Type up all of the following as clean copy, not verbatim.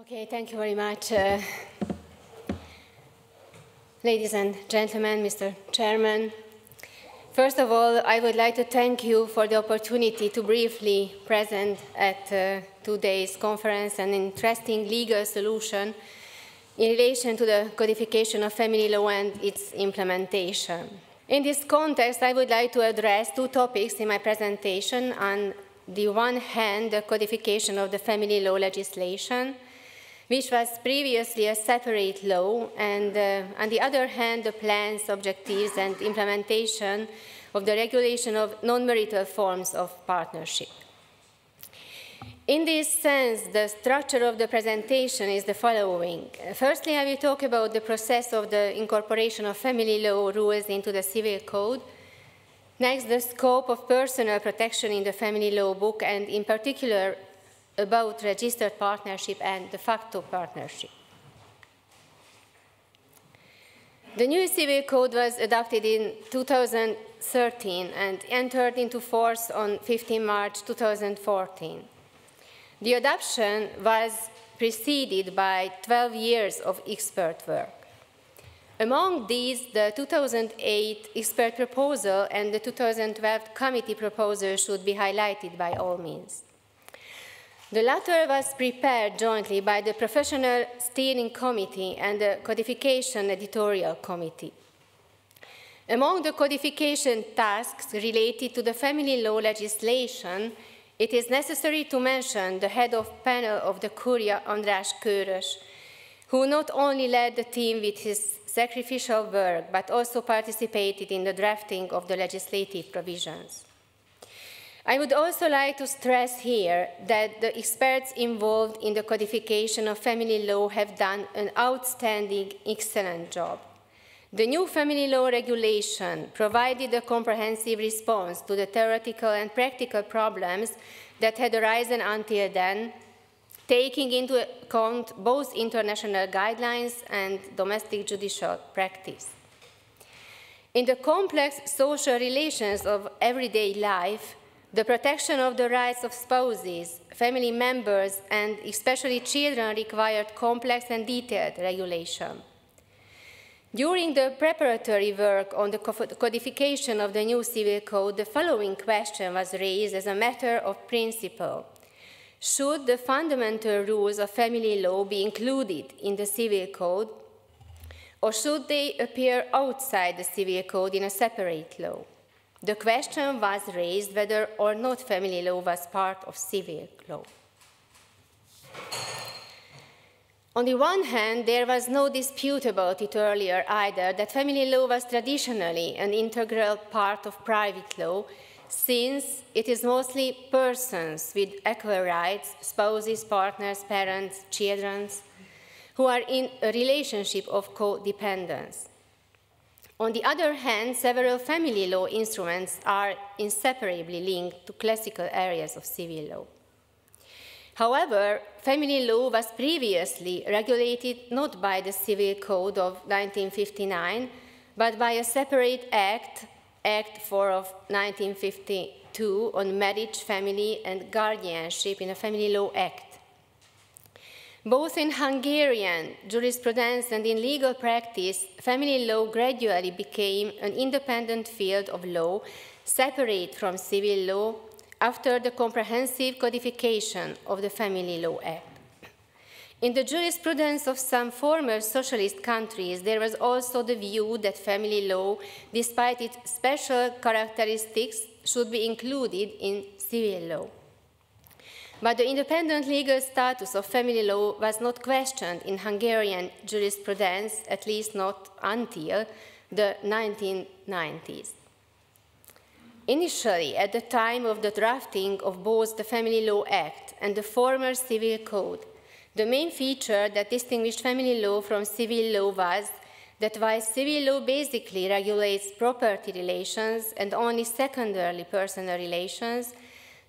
Okay, thank you very much. Ladies and gentlemen, Mr. Chairman, first of all, I would like to thank you for the opportunity to briefly present at today's conference an interesting legal solution in relation to the codification of family law and its implementation. In this context, I would like to address two topics in my presentation. On the one hand, the codification of the family law legislation, which was previously a separate law, and on the other hand, the plans, objectives, and implementation of the regulation of non-marital forms of partnership. In this sense, the structure of the presentation is the following. Firstly, I will talk about the process of the incorporation of family law rules into the Civil Code. Next, the scope of personal protection in the family law book, and in particular, about registered partnership and de facto partnership. The new Civil Code was adopted in 2013 and entered into force on 15 March 2014. The adoption was preceded by 12 years of expert work. Among these, the 2008 expert proposal and the 2012 committee proposal should be highlighted by all means. The latter was prepared jointly by the Professional Steering Committee and the Codification Editorial Committee. Among the codification tasks related to the family law legislation, it is necessary to mention the head of panel of the Curia, András Körös, who not only led the team with his sacrificial work, but also participated in the drafting of the legislative provisions. I would also like to stress here that the experts involved in the codification of family law have done an outstanding, excellent job. The new family law regulation provided a comprehensive response to the theoretical and practical problems that had arisen until then, taking into account both international guidelines and domestic judicial practice. In the complex social relations of everyday life, the protection of the rights of spouses, family members, and especially children required complex and detailed regulation. During the preparatory work on the codification of the new Civil Code, the following question was raised as a matter of principle. Should the fundamental rules of family law be included in the Civil Code, or should they appear outside the Civil Code in a separate law? The question was raised whether or not family law was part of civil law. On the one hand, there was no dispute about it earlier either, that family law was traditionally an integral part of private law, since it is mostly persons with equal rights, spouses, partners, parents, children, who are in a relationship of codependence. On the other hand, several family law instruments are inseparably linked to classical areas of civil law. However, family law was previously regulated not by the Civil Code of 1959, but by a separate act, Act IV of 1952, on marriage, family, and guardianship in a family law act. Both in Hungarian jurisprudence and in legal practice, family law gradually became an independent field of law, separate from civil law, after the comprehensive codification of the Family Law Act. In the jurisprudence of some former socialist countries, there was also the view that family law, despite its special characteristics, should be included in civil law. But the independent legal status of family law was not questioned in Hungarian jurisprudence, at least not until the 1990s. Initially, at the time of the drafting of both the Family Law Act and the former Civil Code, the main feature that distinguished family law from civil law was that while civil law basically regulates property relations and only secondarily personal relations,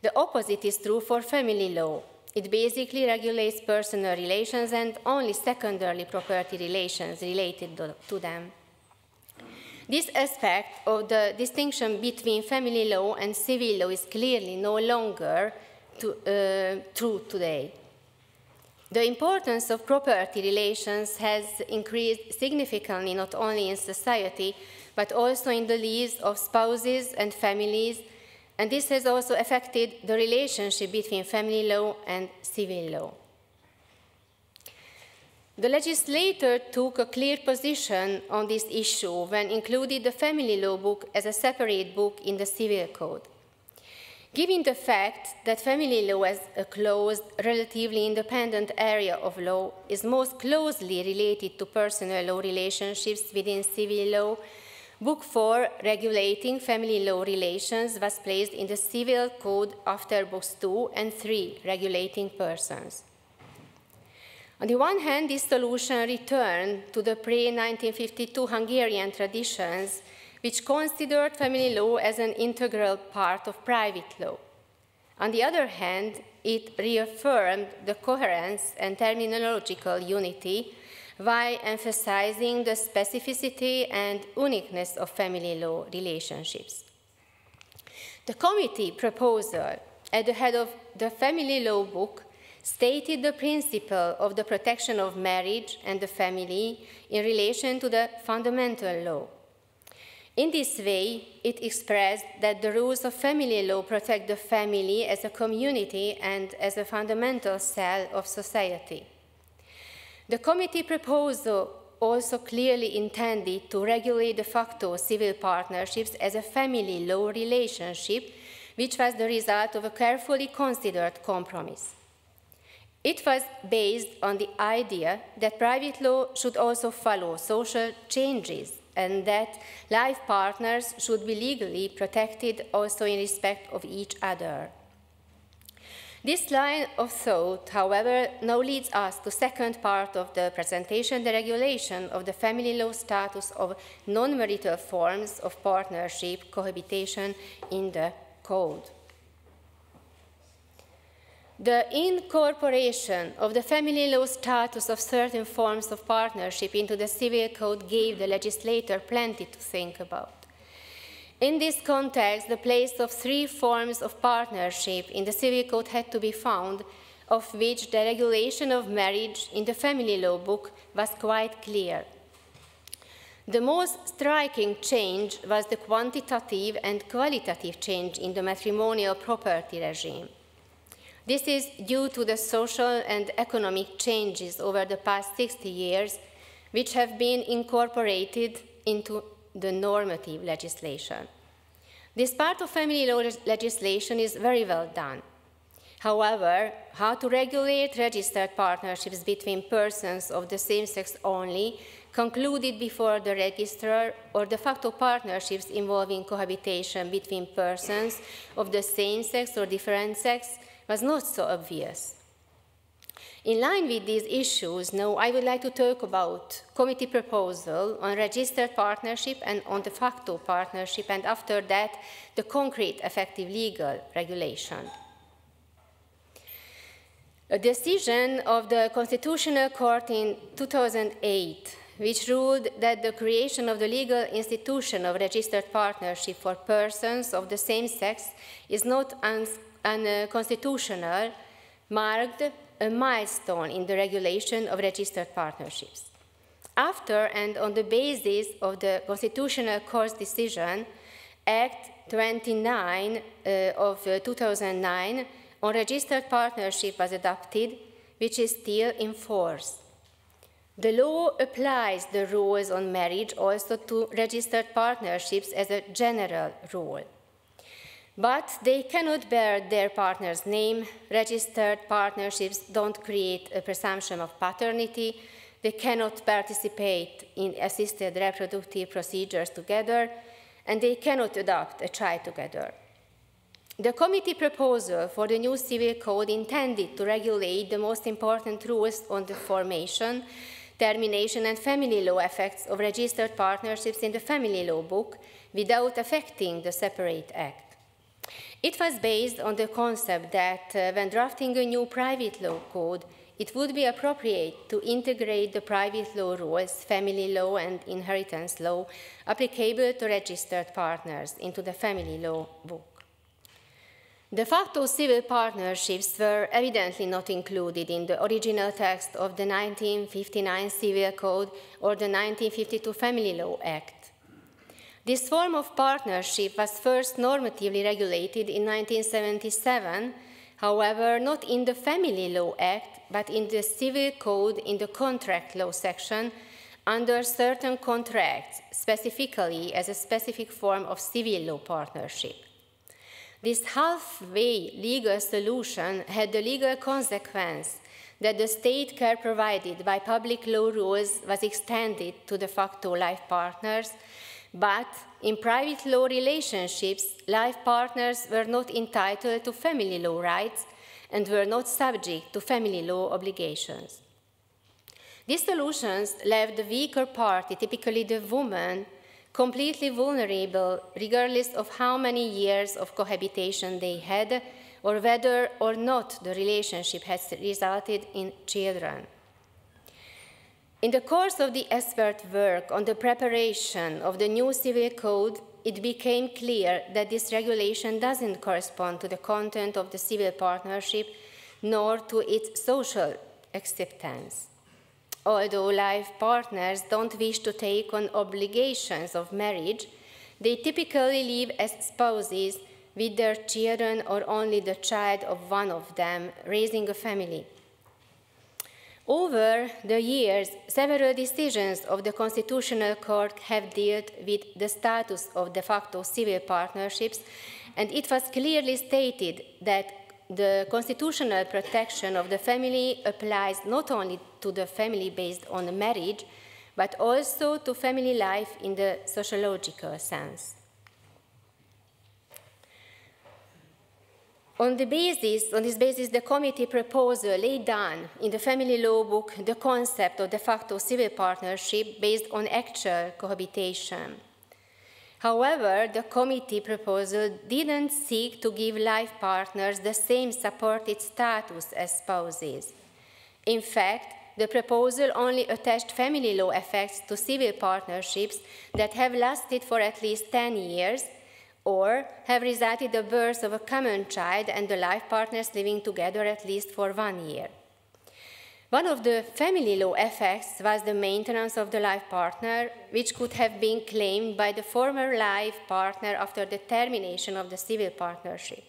the opposite is true for family law. It basically regulates personal relations and only secondarily property relations related to them. This aspect of the distinction between family law and civil law is clearly no longer true today. The importance of property relations has increased significantly not only in society, but also in the lives of spouses and families, and this has also affected the relationship between family law and civil law. The legislator took a clear position on this issue when included the family law book as a separate book in the civil code. Given the fact that family law as a closed, relatively independent area of law is most closely related to personal law relationships within civil law, Book 4, regulating family law relations, was placed in the civil code after Books 2 and 3, regulating persons. On the one hand, this solution returned to the pre-1952 Hungarian traditions, which considered family law as an integral part of private law. On the other hand, it reaffirmed the coherence and terminological unity while emphasizing the specificity and uniqueness of family law relationships. The committee proposal at the head of the family law book stated the principle of the protection of marriage and the family in relation to the fundamental law. In this way, it expressed that the rules of family law protect the family as a community and as a fundamental cell of society. The committee proposal also clearly intended to regulate de facto civil partnerships as a family law relationship, which was the result of a carefully considered compromise. It was based on the idea that private law should also follow social changes, and that life partners should be legally protected also in respect of each other. This line of thought, however, now leads us to the second part of the presentation, the regulation of the family law status of non-marital forms of partnership cohabitation in the Code. The incorporation of the family law status of certain forms of partnership into the Civil Code gave the legislator plenty to think about. In this context, the place of three forms of partnership in the Civil Code had to be found, of which the regulation of marriage in the family law book was quite clear. The most striking change was the quantitative and qualitative change in the matrimonial property regime. This is due to the social and economic changes over the past 60 years, which have been incorporated into the normative legislation. This part of family law legislation is very well done. However, how to regulate registered partnerships between persons of the same sex only, concluded before the registrar, or de facto partnerships involving cohabitation between persons of the same sex or different sex, was not so obvious. In line with these issues, now I would like to talk about committee proposal on registered partnership and on de facto partnership, and after that, the concrete effective legal regulation. A decision of the Constitutional Court in 2008, which ruled that the creation of the legal institution of registered partnership for persons of the same sex is not unconstitutional, marked a milestone in the regulation of registered partnerships. After and on the basis of the Constitutional Court's decision, Act 29 of 2009 on registered partnership was adopted, which is still in force. The law applies the rules on marriage also to registered partnerships as a general rule. But they cannot bear their partner's name. Registered partnerships don't create a presumption of paternity. They cannot participate in assisted reproductive procedures together, and they cannot adopt a child together. The committee proposal for the new Civil Code intended to regulate the most important rules on the formation, termination, and family law effects of registered partnerships in the family law book without affecting the separate act. It was based on the concept that when drafting a new private law code, it would be appropriate to integrate the private law rules, family law and inheritance law, applicable to registered partners into the family law book. De facto civil partnerships were evidently not included in the original text of the 1959 Civil Code or the 1952 Family Law Act. This form of partnership was first normatively regulated in 1977, however, not in the Family Law Act, but in the Civil Code in the Contract Law section under certain contracts, specifically as a specific form of civil law partnership. This halfway legal solution had the legal consequence that the state care provided by public law rules was extended to de facto life partners, but in private law relationships, life partners were not entitled to family law rights and were not subject to family law obligations. These solutions left the weaker party, typically the woman, completely vulnerable regardless of how many years of cohabitation they had or whether or not the relationship has resulted in children. In the course of the expert work on the preparation of the new Civil Code, it became clear that this regulation doesn't correspond to the content of the civil partnership nor to its social acceptance. Although life partners don't wish to take on obligations of marriage, they typically live as spouses with their children or only the child of one of them, raising a family. Over the years, several decisions of the Constitutional Court have dealt with the status of de facto civil partnerships, and it was clearly stated that the constitutional protection of the family applies not only to the family based on marriage, but also to family life in the sociological sense. On this basis, the committee proposal laid down in the family law book the concept of de facto civil partnership based on actual cohabitation. However, the committee proposal didn't seek to give life partners the same supported status as spouses. In fact, the proposal only attached family law effects to civil partnerships that have lasted for at least 10 years or have resulted in the birth of a common child and the life partners living together at least for 1 year. One of the family law effects was the maintenance of the life partner, which could have been claimed by the former life partner after the termination of the civil partnership.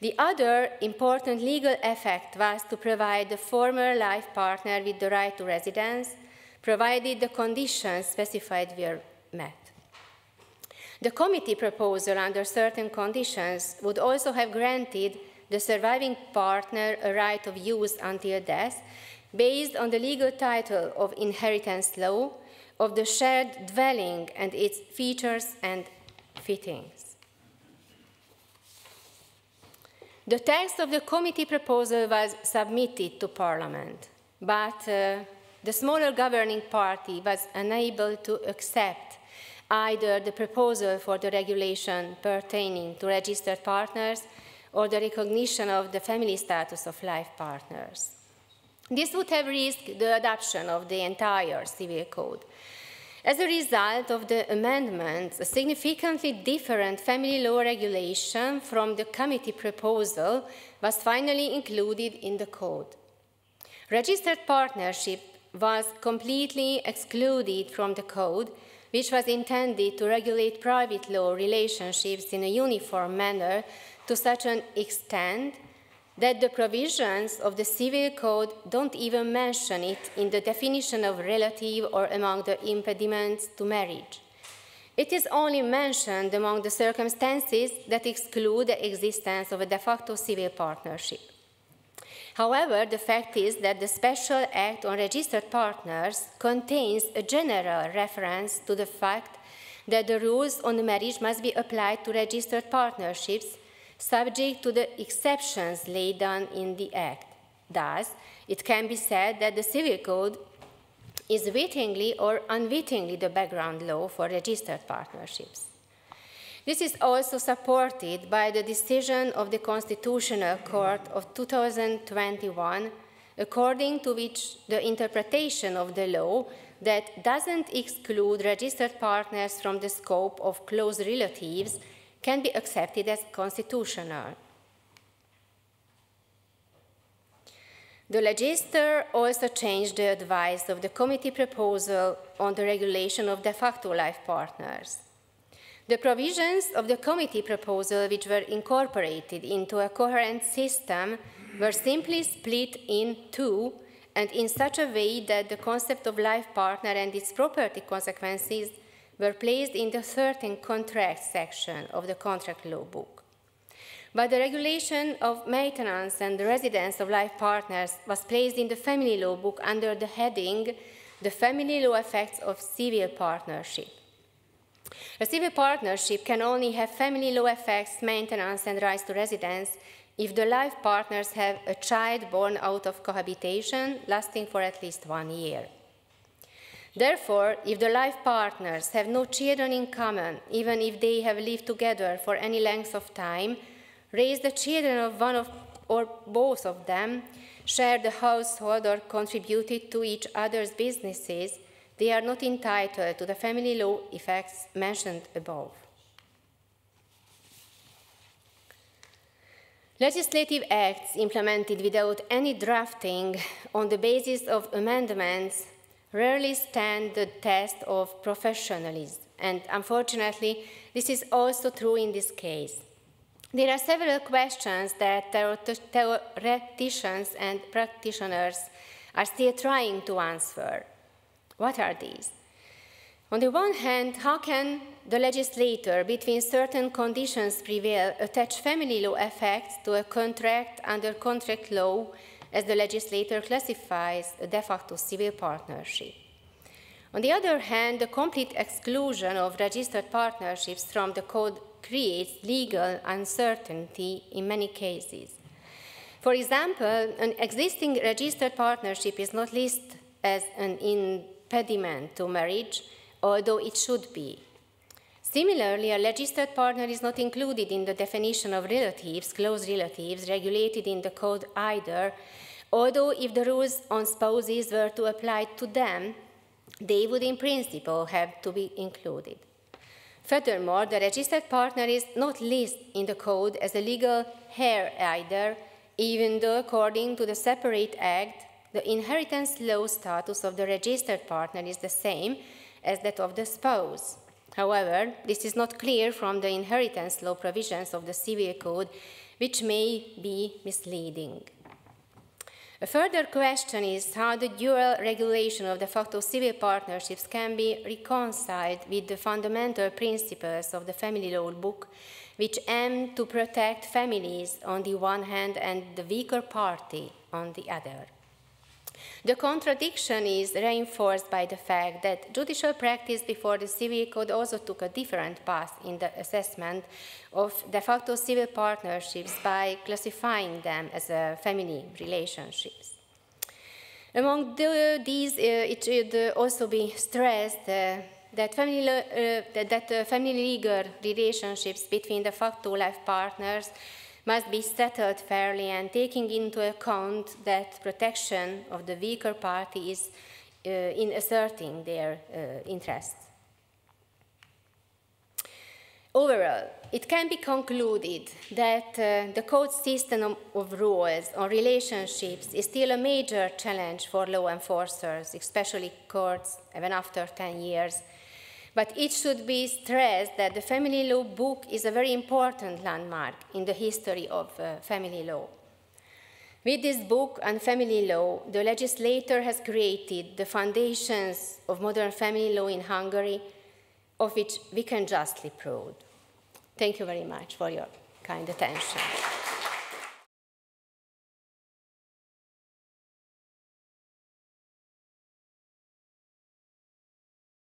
The other important legal effect was to provide the former life partner with the right to residence, provided the conditions specified were met. The committee proposal under certain conditions would also have granted the surviving partner a right of use until death, based on the legal title of inheritance law, of the shared dwelling and its features and fittings. The text of the committee proposal was submitted to Parliament, but the smaller governing party was unable to accept either the proposal for the regulation pertaining to registered partners or the recognition of the family status of life partners. This would have risked the adoption of the entire Civil Code. As a result of the amendments, a significantly different family law regulation from the committee proposal was finally included in the Code. Registered partnership was completely excluded from the Code, which was intended to regulate private law relationships in a uniform manner to such an extent that the provisions of the Civil Code don't even mention it in the definition of relative or among the impediments to marriage. It is only mentioned among the circumstances that exclude the existence of a de facto civil partnership. However, the fact is that the Special Act on Registered Partners contains a general reference to the fact that the rules on marriage must be applied to registered partnerships subject to the exceptions laid down in the Act. Thus, it can be said that the Civil Code is wittingly or unwittingly the background law for registered partnerships. This is also supported by the decision of the Constitutional Court of 2021, according to which the interpretation of the law that doesn't exclude registered partners from the scope of close relatives can be accepted as constitutional. The legislator also changed the advice of the committee proposal on the regulation of de facto life partners. The provisions of the committee proposal, which were incorporated into a coherent system, were simply split in two, and in such a way that the concept of life partner and its property consequences were placed in the 13th contract section of the contract law book. But the regulation of maintenance and the residence of life partners was placed in the family law book under the heading, the family law effects of civil partnership. A civil partnership can only have family law effects, maintenance, and rights to residence if the life partners have a child born out of cohabitation lasting for at least 1 year. Therefore, if the life partners have no children in common, even if they have lived together for any length of time, raise the children of one or both of them, share the household, or contributed to each other's businesses, they are not entitled to the family law effects mentioned above. Legislative acts implemented without any drafting on the basis of amendments rarely stand the test of professionalism, and unfortunately, this is also true in this case. There are several questions that theoreticians and practitioners are still trying to answer. What are these? On the one hand, how can the legislator, between certain conditions prevail, attach family law effects to a contract under contract law, as the legislator classifies a de facto civil partnership? On the other hand, the complete exclusion of registered partnerships from the code creates legal uncertainty in many cases. For example, an existing registered partnership is not listed as an impediment to marriage, although it should be. Similarly, a registered partner is not included in the definition of relatives, close relatives, regulated in the code either, although if the rules on spouses were to apply to them, they would in principle have to be included. Furthermore, the registered partner is not listed in the code as a legal heir either, even though according to the Separate Act, the inheritance law status of the registered partner is the same as that of the spouse. However, this is not clear from the inheritance law provisions of the Civil Code, which may be misleading. A further question is how the dual regulation of de facto civil partnerships can be reconciled with the fundamental principles of the family law book, which aim to protect families on the one hand and the weaker party on the other. The contradiction is reinforced by the fact that judicial practice before the Civil Code also took a different path in the assessment of de facto civil partnerships by classifying them as family relationships. Among these, it should also be stressed that family legal relationships between de facto life partners must be settled fairly and taking into account that protection of the weaker party is in asserting their interests. Overall, it can be concluded that the code system of rules on relationships is still a major challenge for law enforcers, especially courts, even after 10 years. But it should be stressed that the family law book is a very important landmark in the history of family law. With this book on family law, the legislator has created the foundations of modern family law in Hungary, of which we can justly proud. Thank you very much for your kind attention.